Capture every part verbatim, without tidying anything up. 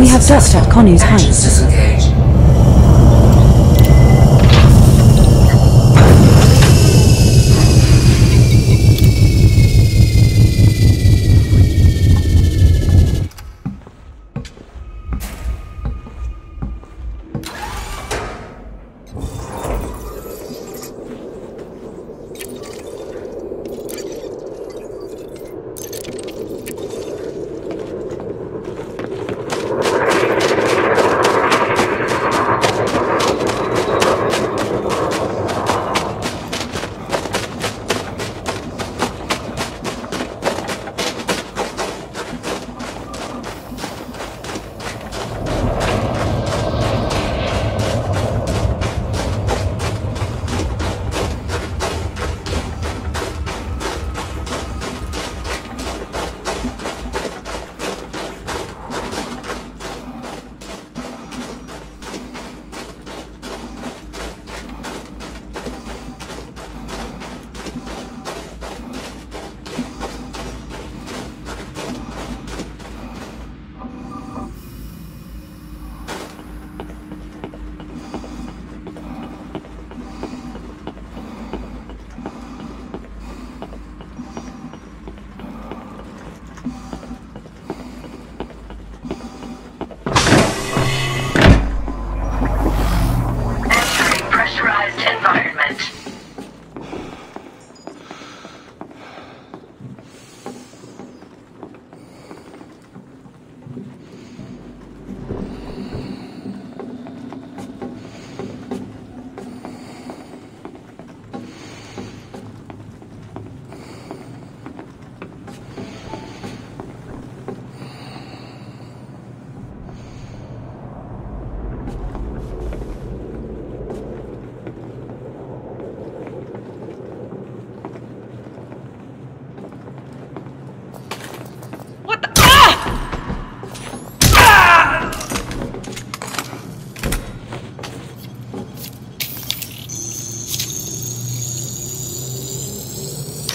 We have dust at Konu's heights.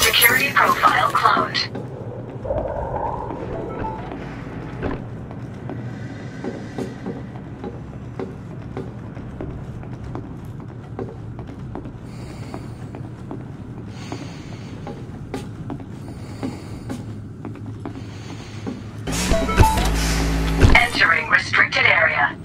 Security profile cloned. Entering restricted area.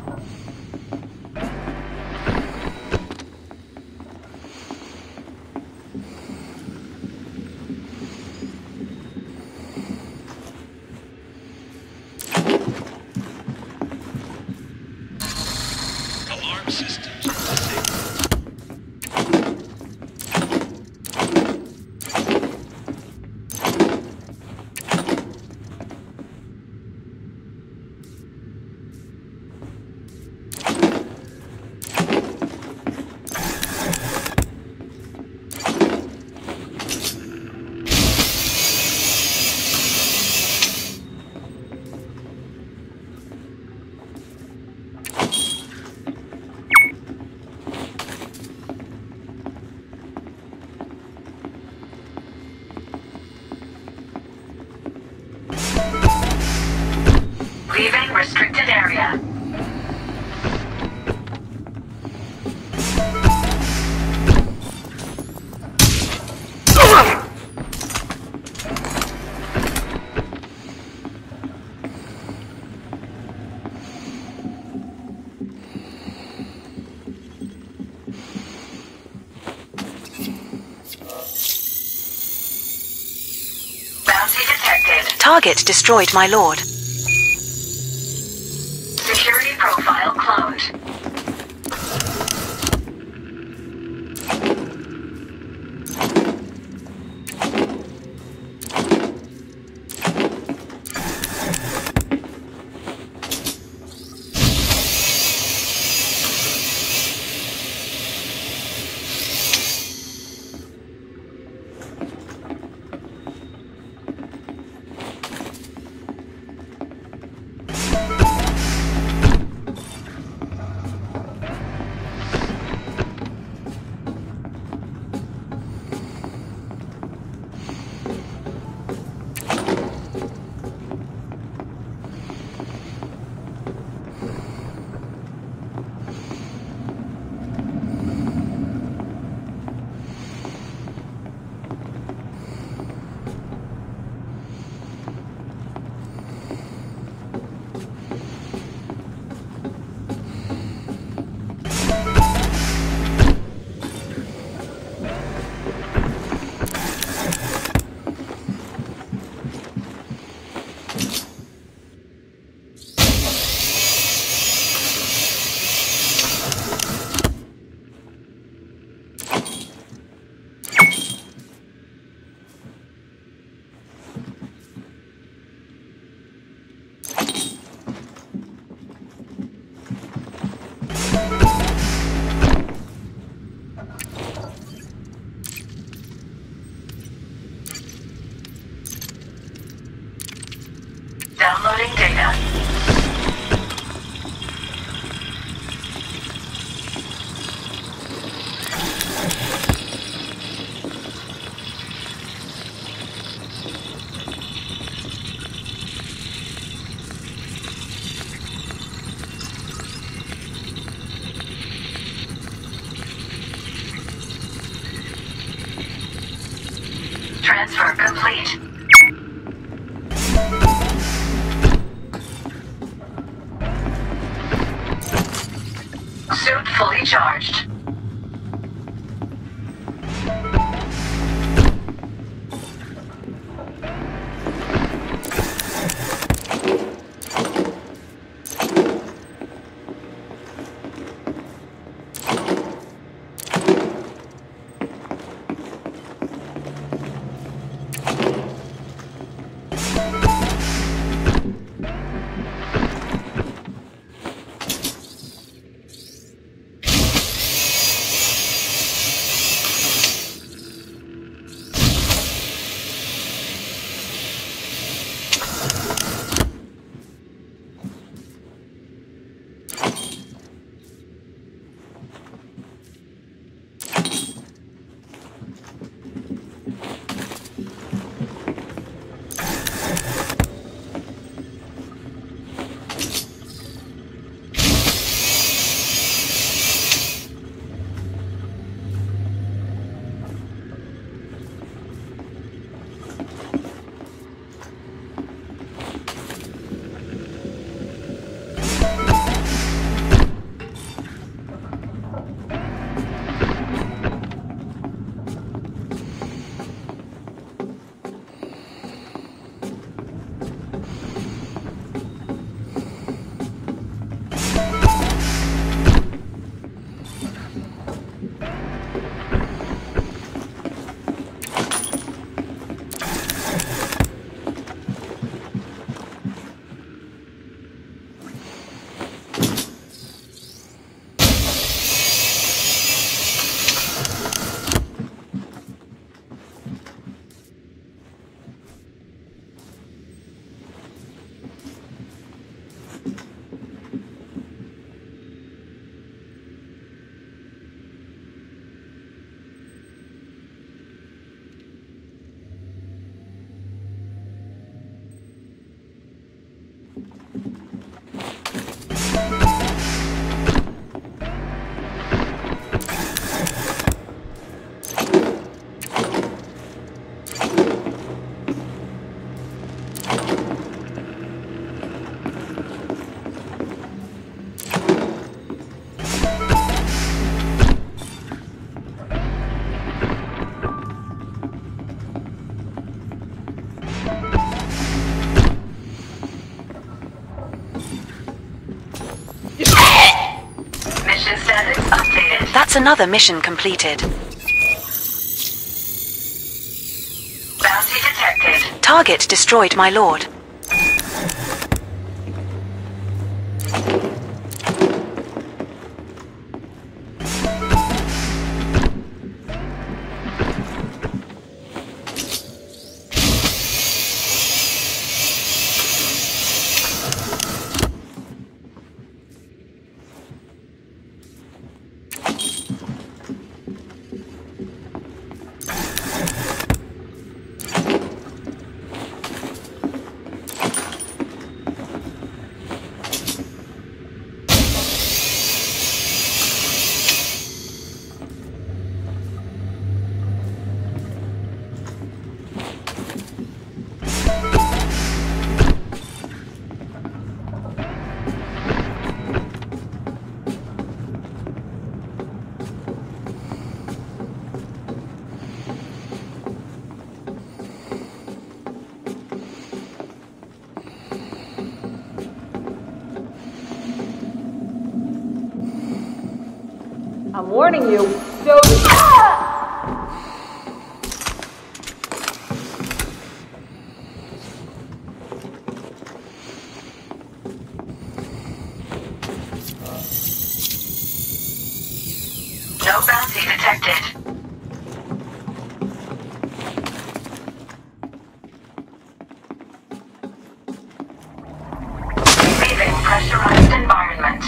Leaving restricted area. Bounty detected. Target destroyed, my lord. Security profile cloned. Transfer complete. Suit fully charged. That's another mission completed. Bounty detected. Target destroyed, my lord. I'm warning you, don't... Ah! No bounty detected. Leaving pressurized environment.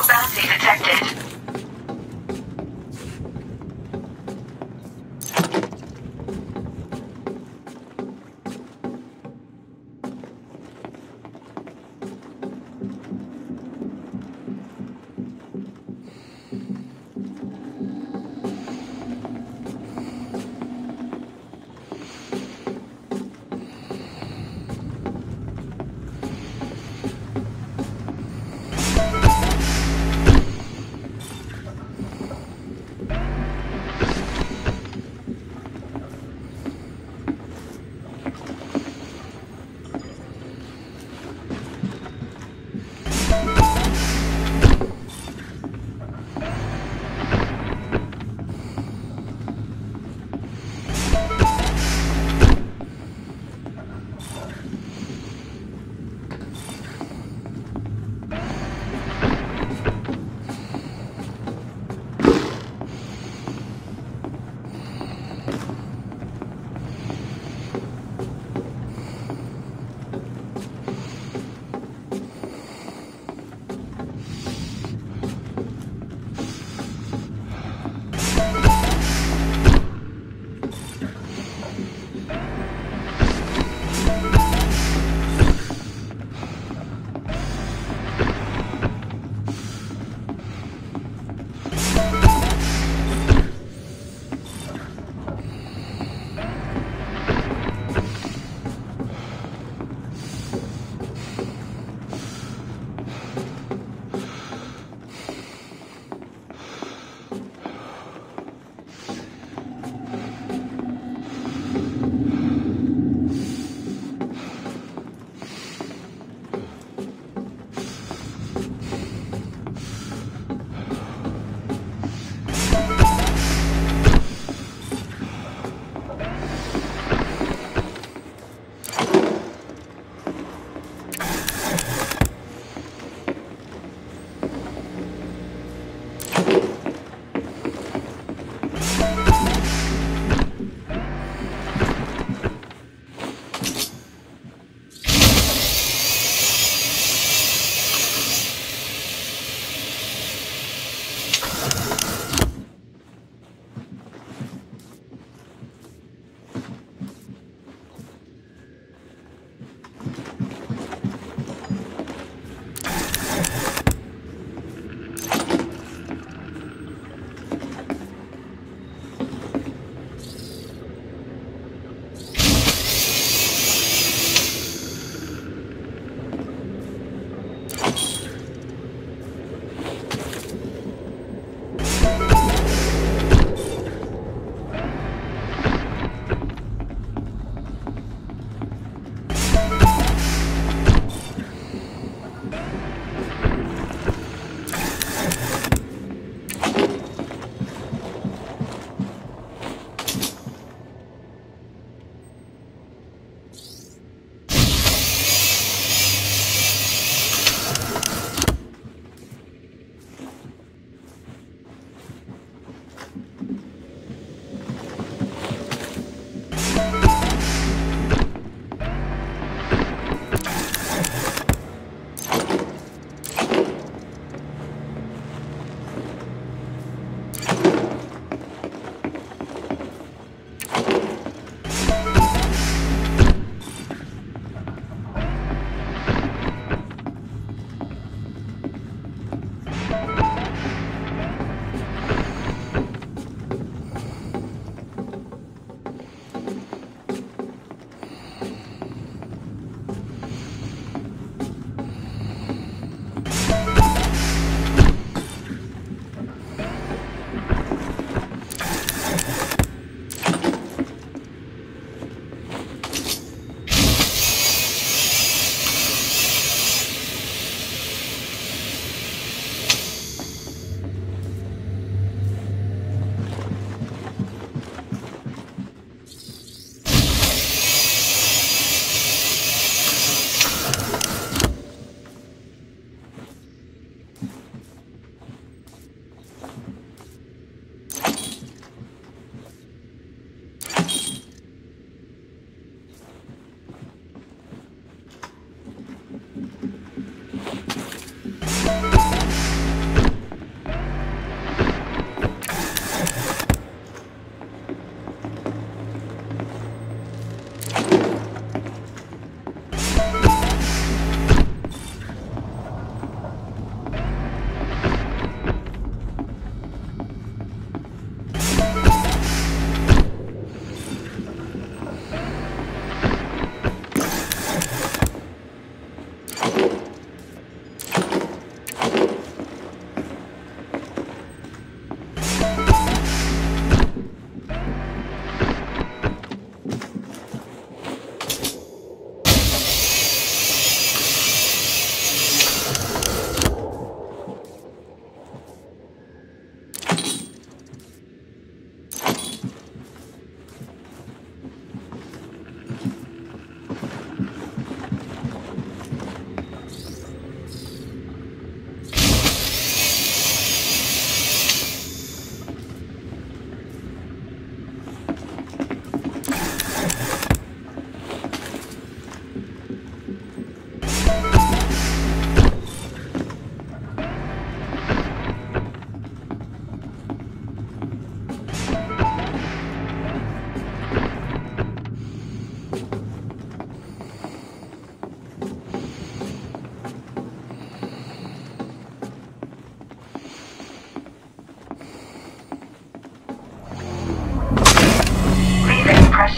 No bounty detected.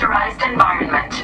pressurized environment.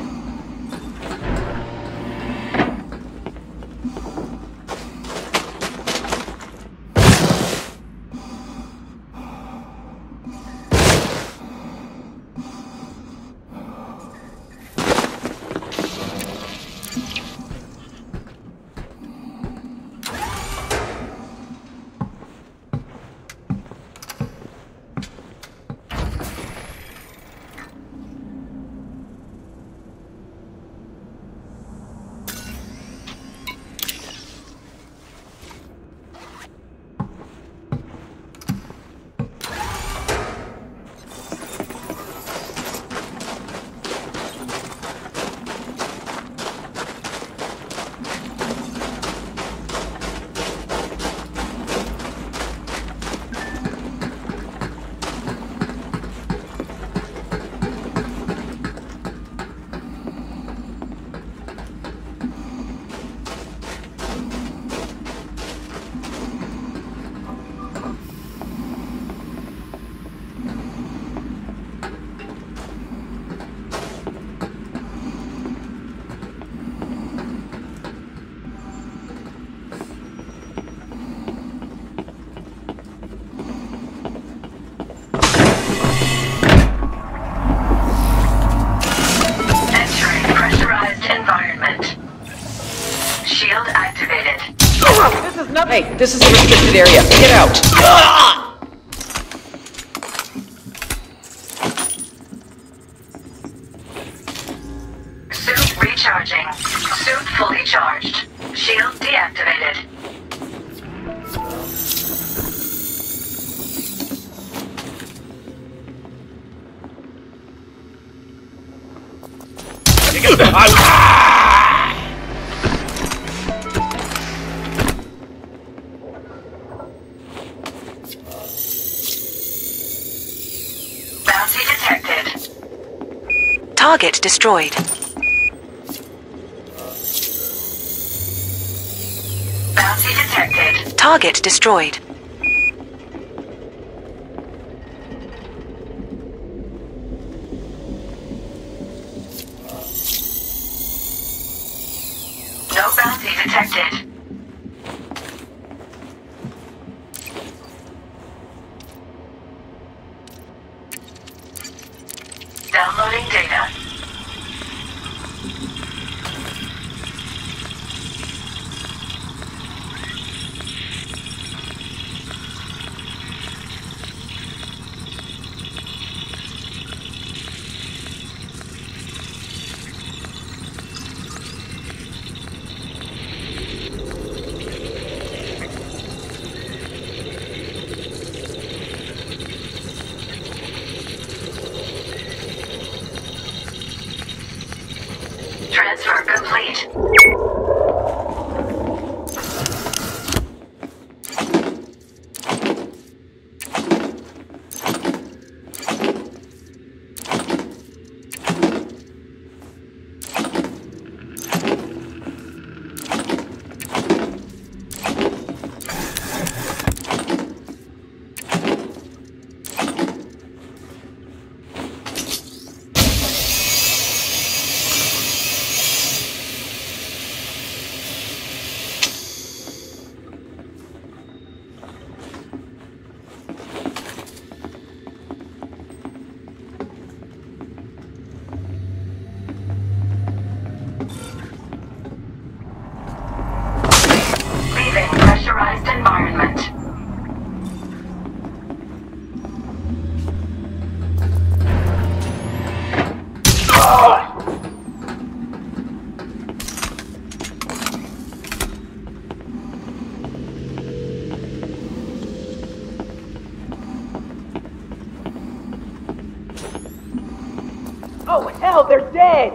Hey, this is a restricted area. Get out! Ah! Target destroyed. Bounty detected. Target destroyed. No bounty detected. Downloading data. They're dead!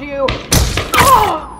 around you. Oh!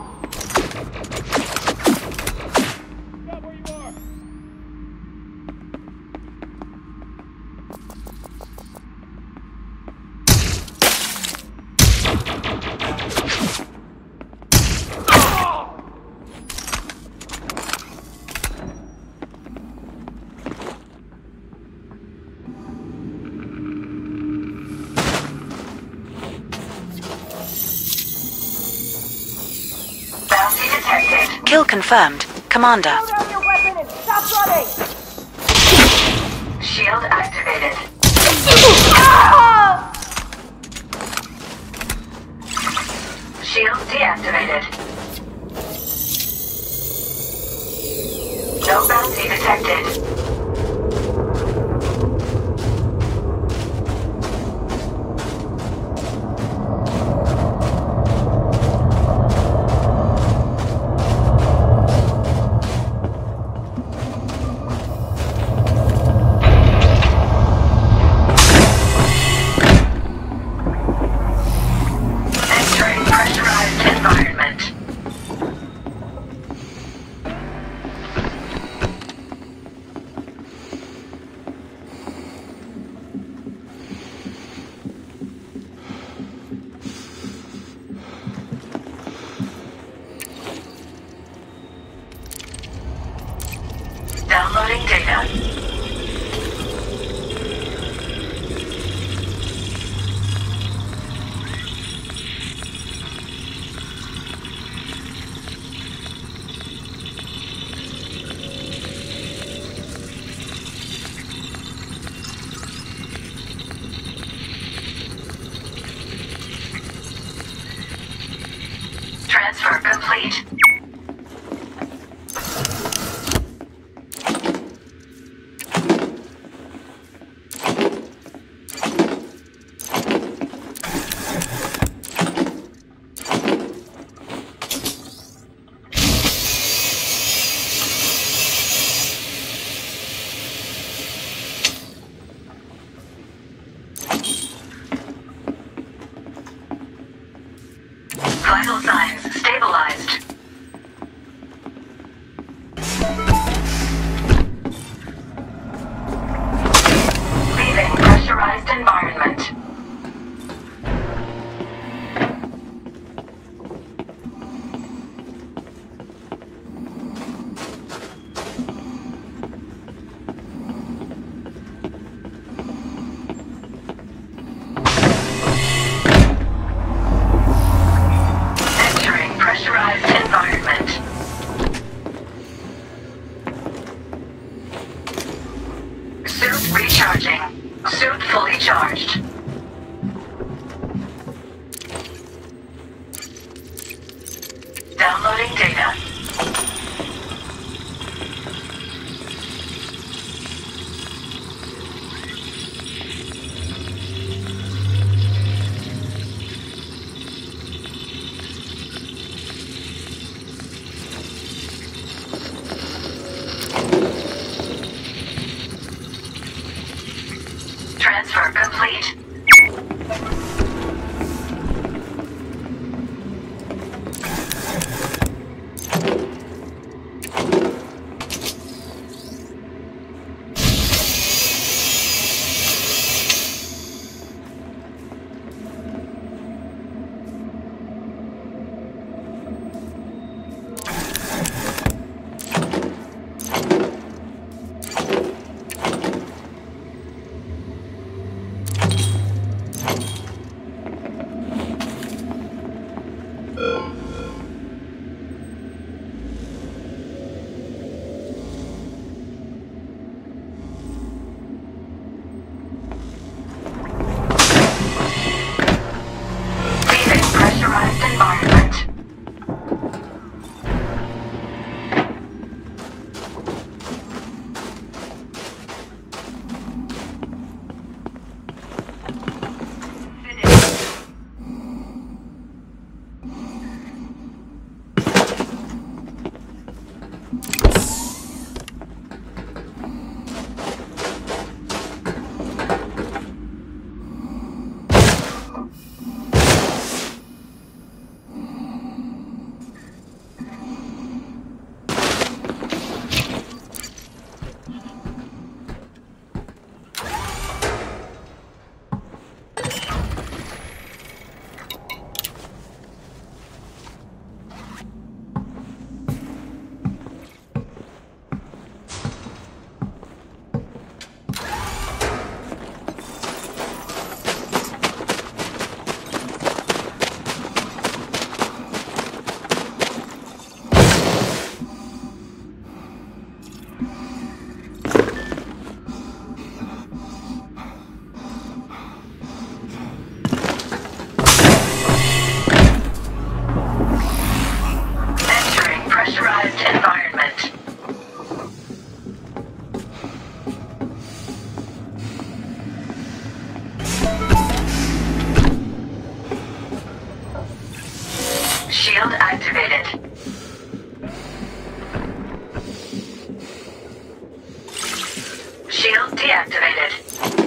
Kill confirmed, Commander. Throw down your weapon and stop running! Shield activated. Ah! Shield deactivated. No bounty detected. Vital signs stabilized. Shield activated. Shield deactivated.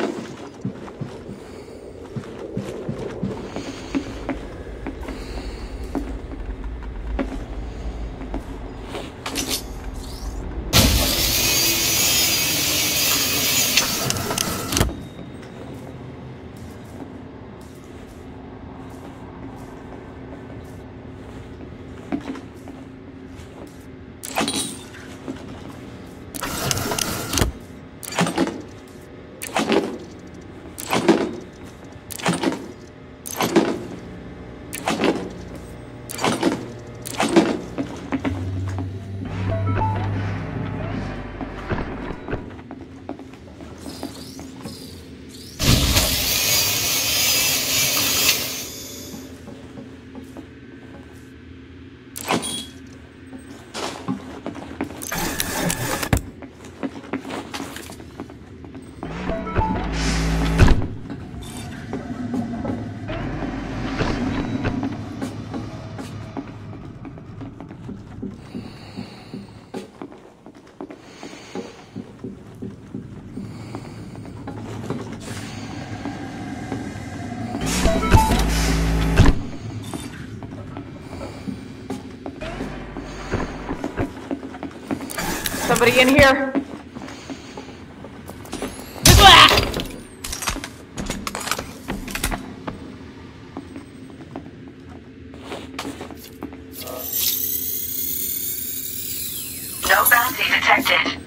Somebody in here? No bounty detected.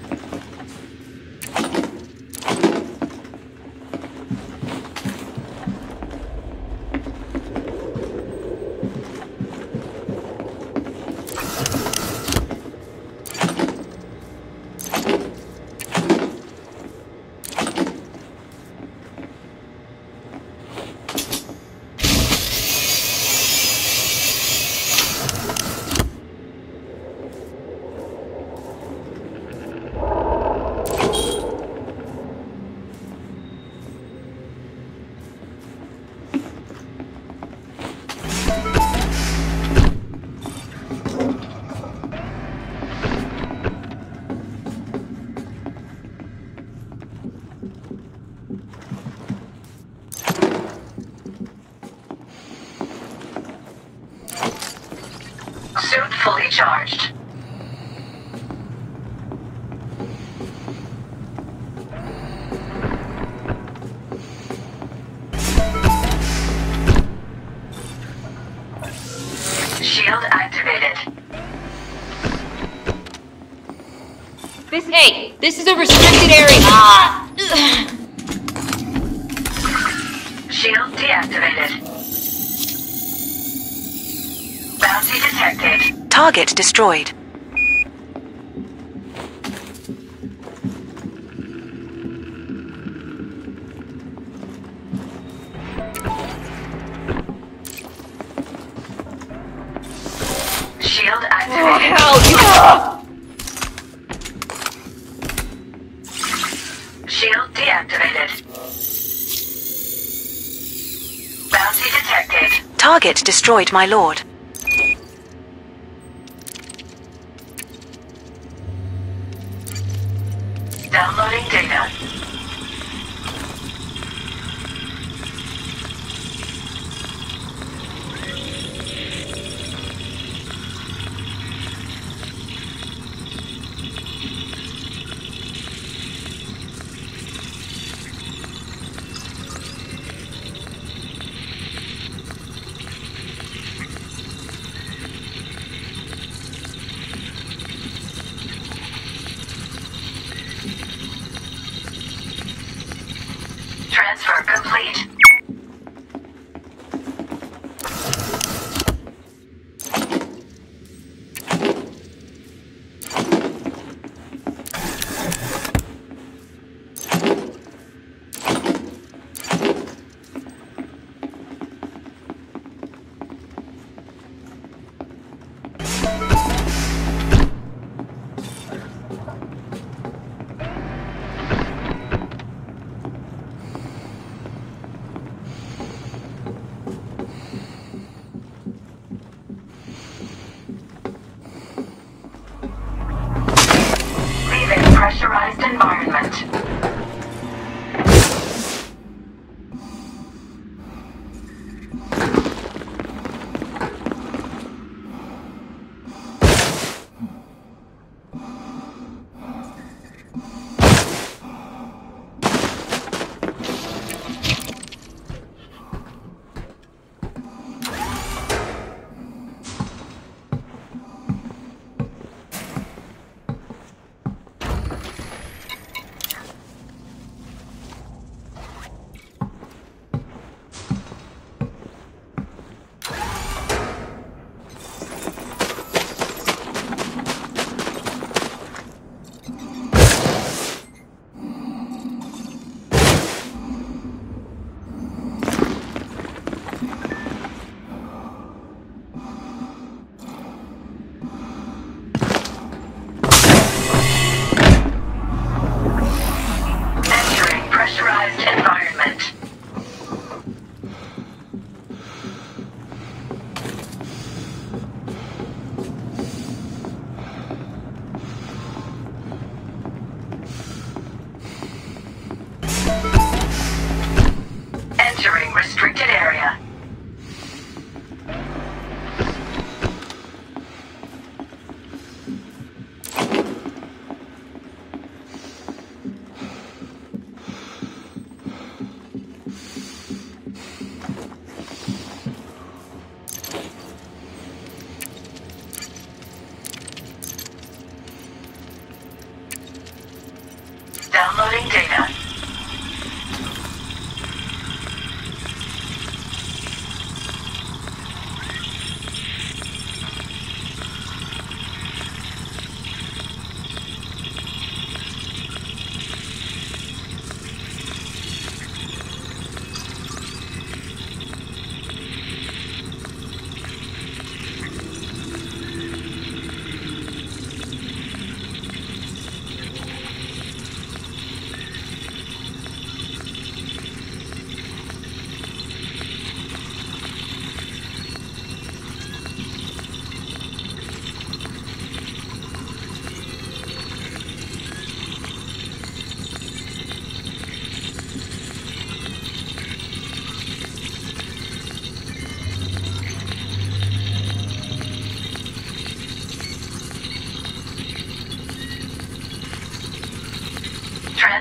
Suit fully charged. Shield activated. This, hey, this is a restricted area. Ah! Shield deactivated. Bounty detected. Target destroyed. Shield activated. Oh, hell. Shield deactivated. Bounty detected. Target destroyed, my lord. Downloading data.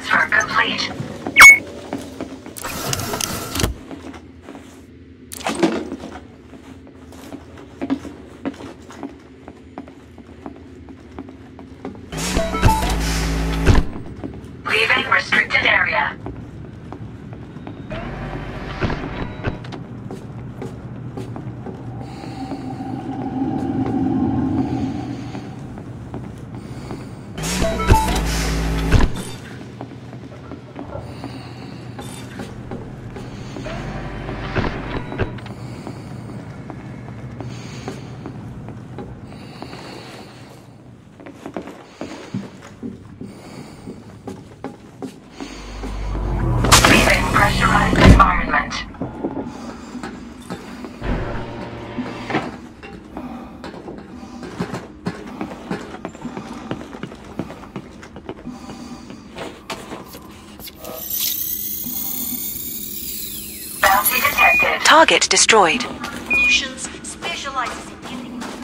Transfer complete. Leaving restricted area. Pressurized environment. Bounty detected. Target destroyed. Solutions specializes in dealing with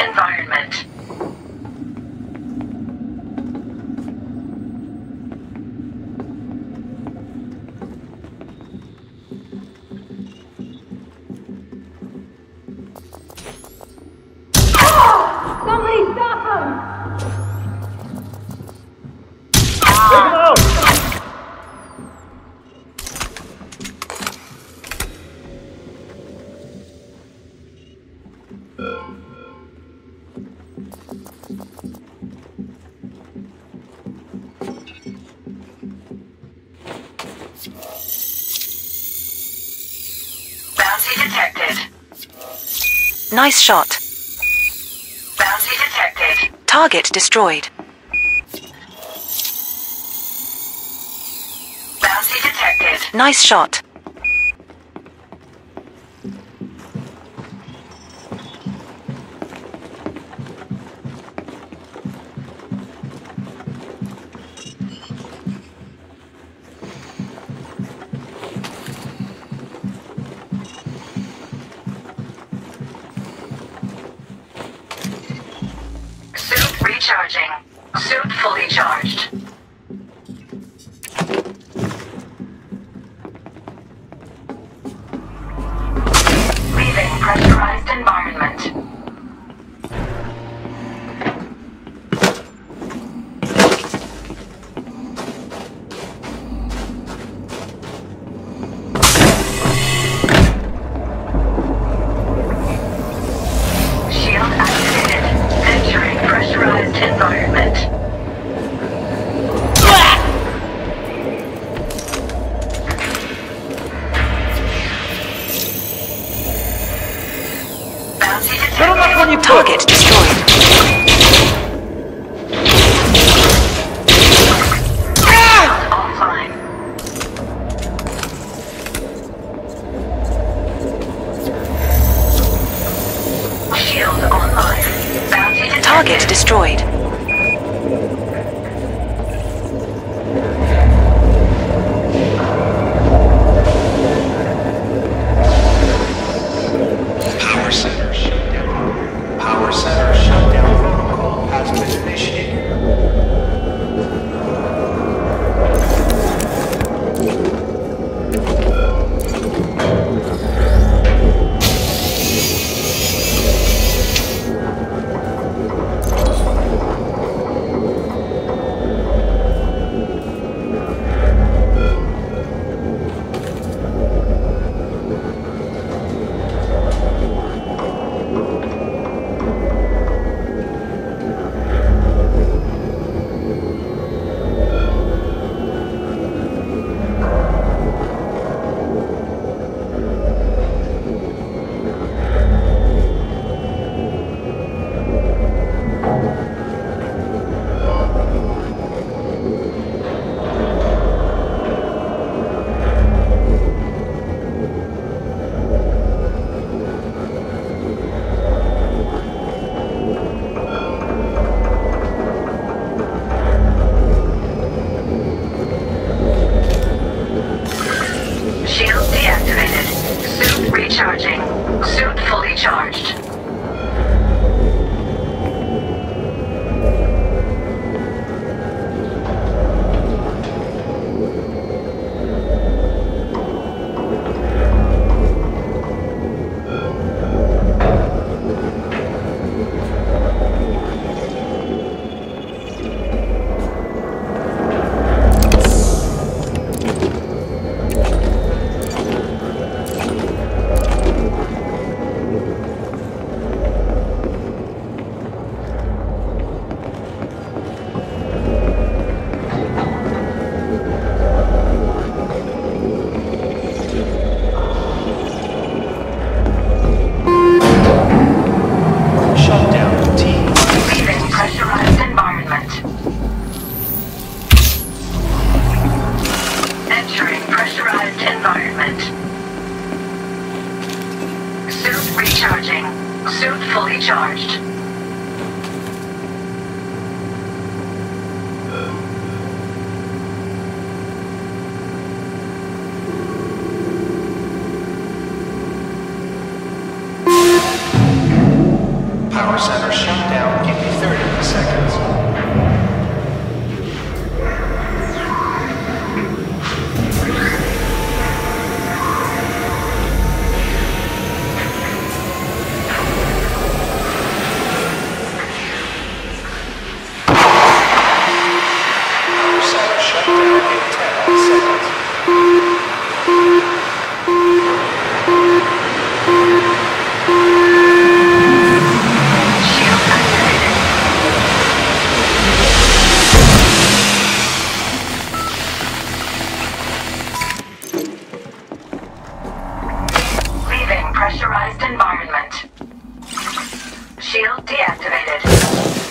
environment. Ah! Somebody stop him! Ah! Get him out! Bounty detected. Nice shot. Bounty detected. Target destroyed. Bounty detected. Nice shot. Recharging. Suit fully charged. Leaving pressurized environment. Shield activated. Entering pressurized environment. Target destroyed. Offline. Shield online. Bounty target destroyed. Power center shutdown. Give me thirty seconds. Pressurized environment. Shield deactivated.